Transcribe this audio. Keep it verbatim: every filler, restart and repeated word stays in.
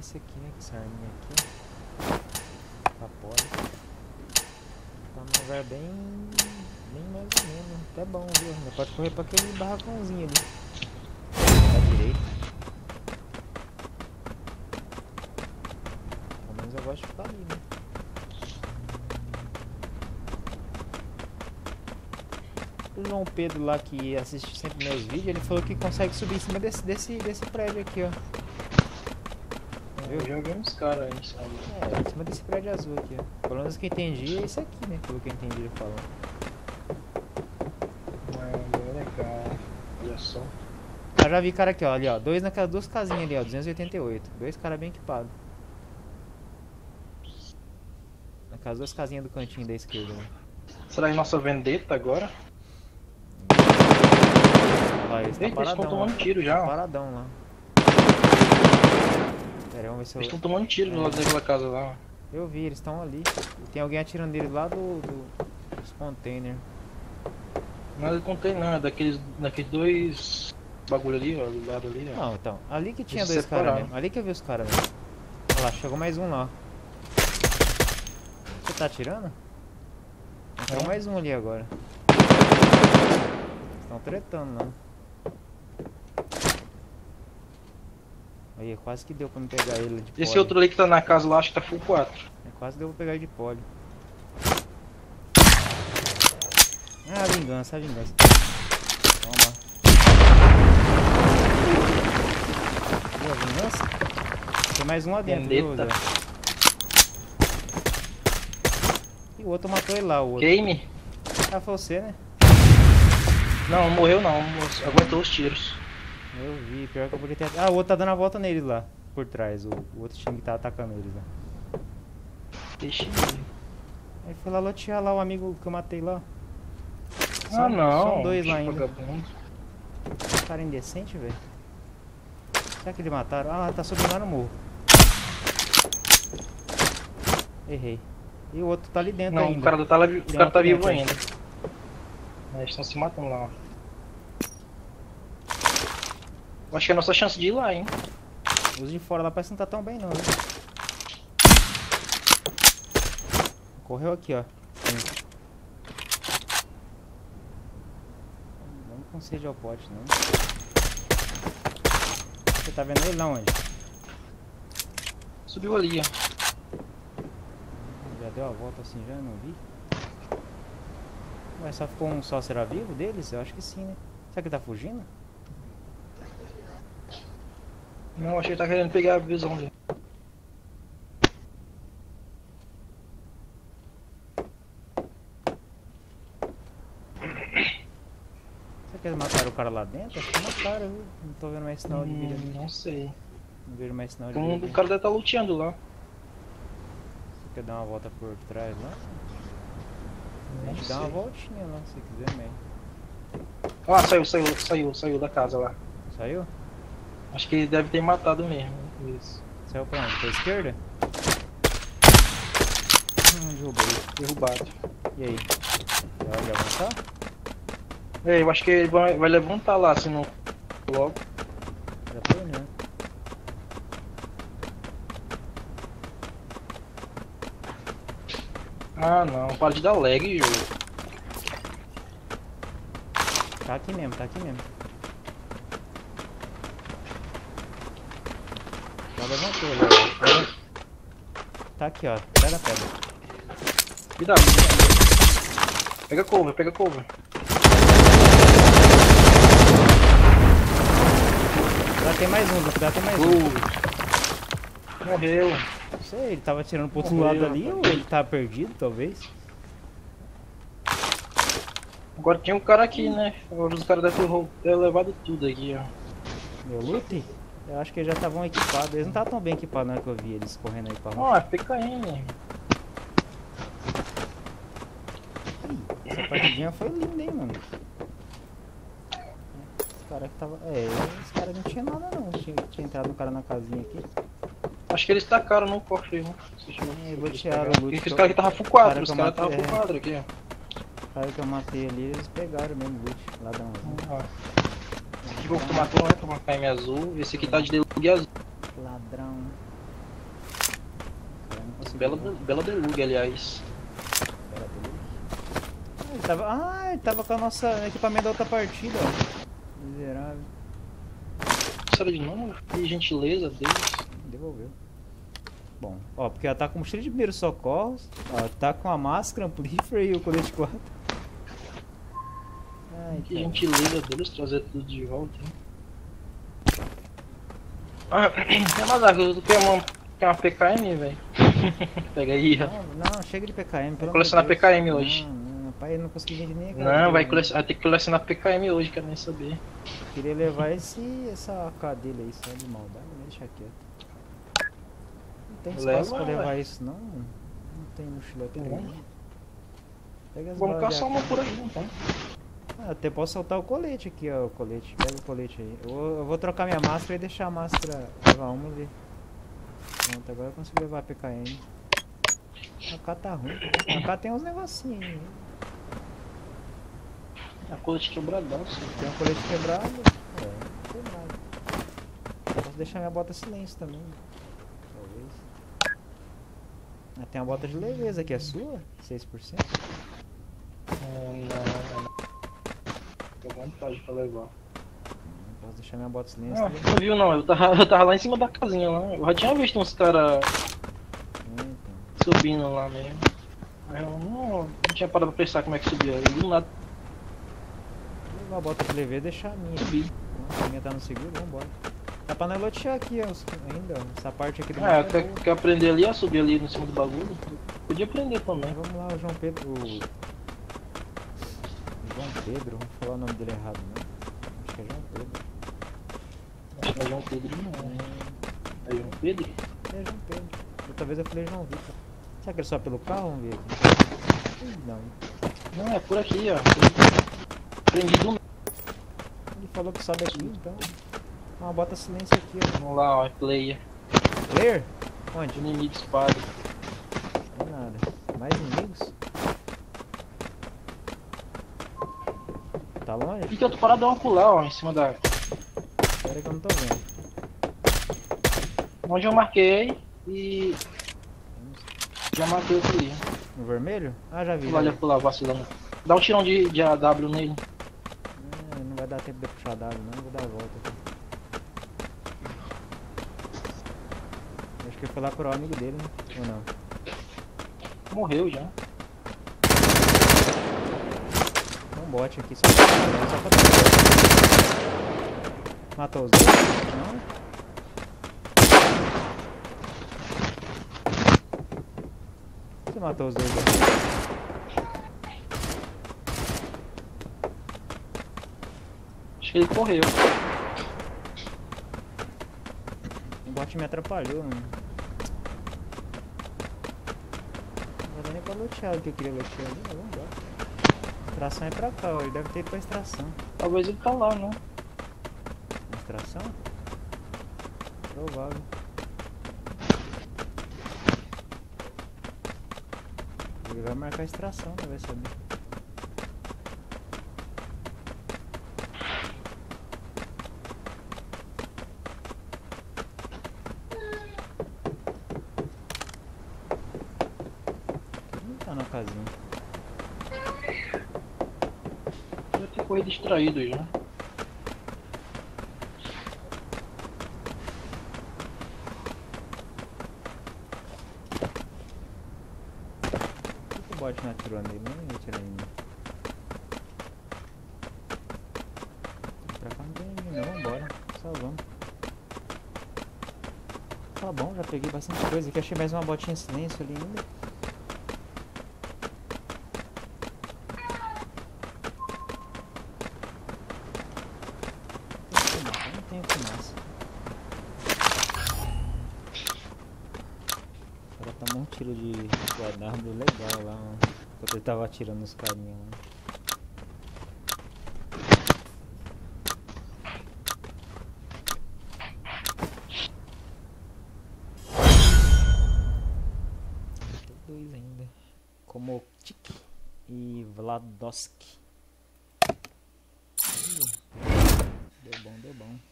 esse aqui, né? Essa arminha aqui. Apoia. Tá num lugar bem, bem mais ou menos. Até bom, viu? Ainda pode correr pra aquele barracãozinho ali. Pra direita. Pelo menos eu gosto de ficar ali, né? O João Pedro lá, que assiste sempre meus vídeos, ele falou que consegue subir em cima desse, desse, desse prédio aqui, ó. Eu joguei uns caras aí, sabe? É, em cima desse prédio azul aqui, ó. Pelo menos que eu entendi é isso aqui, né? Pelo que eu entendi ele falou. Mano, legal. Olha só. Eu já vi cara aqui, ó. Ali, ó. Dois naquelas duas casinhas ali, ó. duzentos e oitenta e oito. Dois caras bem equipados. Naquelas duas casinhas do cantinho da esquerda, né? Será que nossa vendetta agora? Olha, eles estão tomando tiro já, ó. Paradão lá. Pera, ver se eu... Eles estão tomando tiro do lado daquela casa lá. Eu vi, eles estão ali. Tem alguém atirando dele lá do, do, dos containers. Não é do container, não. É daqueles, daqueles dois bagulho ali, ó. Do lado ali, ó. Não, então. Ali que tinha eles dois caras mesmo. Ali que eu vi os caras mesmo. Olha lá, chegou mais um lá. Você tá atirando? Chegou mais um ali agora. Eles estão tretando lá. Aí, quase que deu pra me pegar ele de pole. Esse outro ali que tá na casa lá, acho que tá full quatro. É, quase deu pra pegar ele de pole. Ah, vingança, a vingança. Toma. Viu a vingança? Tem mais um lá dentro, viu? E o outro matou ele lá, o outro. Game? Ah, foi você, né? Não, morreu não. Aguentou os tiros. Eu vi, pior que eu podia ter... Ah, o outro tá dando a volta neles lá, por trás, o, o outro time que tá atacando eles lá. Deixa eu ver. Aí foi lá lotear lá o amigo que eu matei lá. Só, ah não, são dois lá ainda. Um cara indecente, velho. Será que eles mataram? Ah, tá subindo lá no morro. Errei. E o outro tá ali dentro não, ainda. Não, o cara tá, lá, o cara tá vivo ainda. Eles estão se matando lá, ó. Acho que é a nossa chance de ir lá, hein? Os de fora lá parece que não tá tão bem não, né? Correu aqui, ó. Sim. Não consigo ao pote, não. Você tá vendo ele lá onde? Subiu ali, ó. Já deu a volta assim, já não vi. Ué, só ficou um só, será vivo deles? Eu acho que sim, né? Será que ele tá fugindo? Não, achei que tá querendo pegar a visão dele. Será que eles mataram o cara lá dentro? Acho que mataram, viu? Não tô vendo mais sinal de vida. Hum, não sei. Não vejo mais sinal de vida. Então, o cara deve estar luteando lá. Você quer dar uma volta por trás lá? A gente dá uma voltinha lá, se quiser mesmo. Ah, saiu, saiu, saiu, saiu da casa lá. Saiu? Acho que ele deve ter matado mesmo. Isso. Saiu pra onde? Pra esquerda? Hum, derrubei. Derrubado. E aí? Vai levantar? É, eu acho que ele vai, vai levantar lá, se não. Logo. Já foi, né? Ah, não. Para de dar lag, jogo. Tá aqui mesmo, tá aqui mesmo. Levantou, levantou. Tá aqui, ó. Pega a pedra. Cuidado. Pega cover, pega cover. Dá até mais um, dá até mais um. Morreu. Não sei, ele tava atirando pro outro Morreu. lado ali ou ele tava perdido, talvez? Agora tinha um cara aqui, né? Agora os caras devem ter levado tudo aqui, ó. Meu loot? Eu acho que eles já estavam equipados, eles não estavam tão bem equipados na hora que eu vi eles correndo aí pra lá. Ó, P K M. Essa partidinha foi linda, hein, mano. Os caras que tava... É, os caras não tinham nada não, tinha, tinha entrado um cara na casinha aqui. Acho que eles tacaram no cofre, né? É, botearam o loot. Os caras que tava full quadro, os caras tava full quadro aqui, ó. Os caras que eu matei ali, eles pegaram mesmo o loot, ladrão. Ah. Esse aqui que tu matou, né? Toma K M azul. Esse aqui tá de delug azul. Ladrão. Nossa, bela, bela beluga, aliás. Bela beluga? Ele tava... Ah, ele tava com a nossa equipamento da outra partida, ó. Miserável. Será de novo? Que gentileza deles. Devolveu. Bom, ó, porque ela tá com mochila de primeiros socorros, ó, tá com a máscara, amplífera e o colete quatro. Ai, que gentileza deles trazer tudo de volta, hein? Ah, é mazaga, eu tenho uma, uma P K M, velho. Pega aí, ó. Não, não, chega de P K M. Vou colecionar P K M hoje. Não, não, pai, eu não consegui vender nem agora. Não, vai, colecion... vai ter que colecionar P K M hoje, quero nem saber. Eu queria levar esse, essa cadeira aí, só de maldade, mas deixa quieto. Não tem espaço leva, pra levar ué. Isso, não? Não tem mochila, tem nada. Pega as Vamos colocar só uma por aí, então. Ah, até posso soltar o colete aqui, ó, o colete. Pega o colete aí. Eu, eu vou trocar minha máscara e deixar a máscara levar uma ali. Pronto, agora eu consigo levar a P K M. A K tá ruim. A K tem uns negocinhos aí. Tem um colete quebradão, sim. Tem um colete quebrado. É, quebrado. Posso deixar minha bota silêncio também. Ah, tem uma bota de leveza aqui, é sua? seis por cento? Não, não, não. Tem vantagem pra levar. Não posso deixar minha bota silêncio. Não, não viu não, eu tava, eu tava lá em cima da casinha lá. Eu já tinha visto uns caras subindo lá mesmo. Mas eu não, não tinha parado pra pensar como é que subia. Eu do nada. Vou levar a bota de leveza e deixar a minha. Subi. A minha tá no seguro, vambora. Dá pra nós lotear aqui ainda, essa parte aqui do É, quer, quer aprender ali, ó, subir ali no cima do bagulho? Podia aprender também. Vamos lá, o João Pedro... O... o João Pedro, vamos falar o nome dele errado, né? Acho que é João Pedro. Acho que é João Pedro não, é... É João Pedro? É João Pedro. Outra vez eu falei João Vitor. Será que é só pelo carro? Vamos ver aqui. Não. Não, é por aqui, ó. Aprendi do... Ele falou que sobe aqui, então... Uma bota silêncio aqui, ó. Vamos lá, ó, é player. Player? Onde? Inimigo espada. Não é nada. Mais inimigos? Tá longe? E tem outro paradão lá, ó, em cima da... Pera que eu não tô vendo. Onde eu marquei e... Já matei o player. No vermelho? Ah, já vi. Pula, já pula, vacilão. Dá um tirão de, de A W nele. É, não vai dar tempo de puxar A W, não. Vou dar a volta aqui. Porque foi lá curar o amigo dele, né? Ou não? Morreu já. Tem um bot aqui, só pra... Matou os dois, não? Você matou os dois, né? Acho que ele correu. O bot me atrapalhou, mano. Nem pra lotear o que eu queria lotear ali, mas vamos lá. Extração é pra cá, ó. Ele deve ter ido pra extração. Talvez ele tá lá, né? Extração? Provável. Ele vai marcar a extração, né? Vai saber. Eu até corri distraído já. Por que o bot não atirou nele? Não ia atirar ainda. Pra cá não tem ninguém, não. Vambora. Só vamos. Tá bom, já peguei bastante coisa aqui. Achei mais uma botinha em silêncio ali ainda. Legal lá, mano. Quando ele tava atirando os carinhos lá. Tem dois ainda. Komotik e Vladovski. Deu bom, deu bom.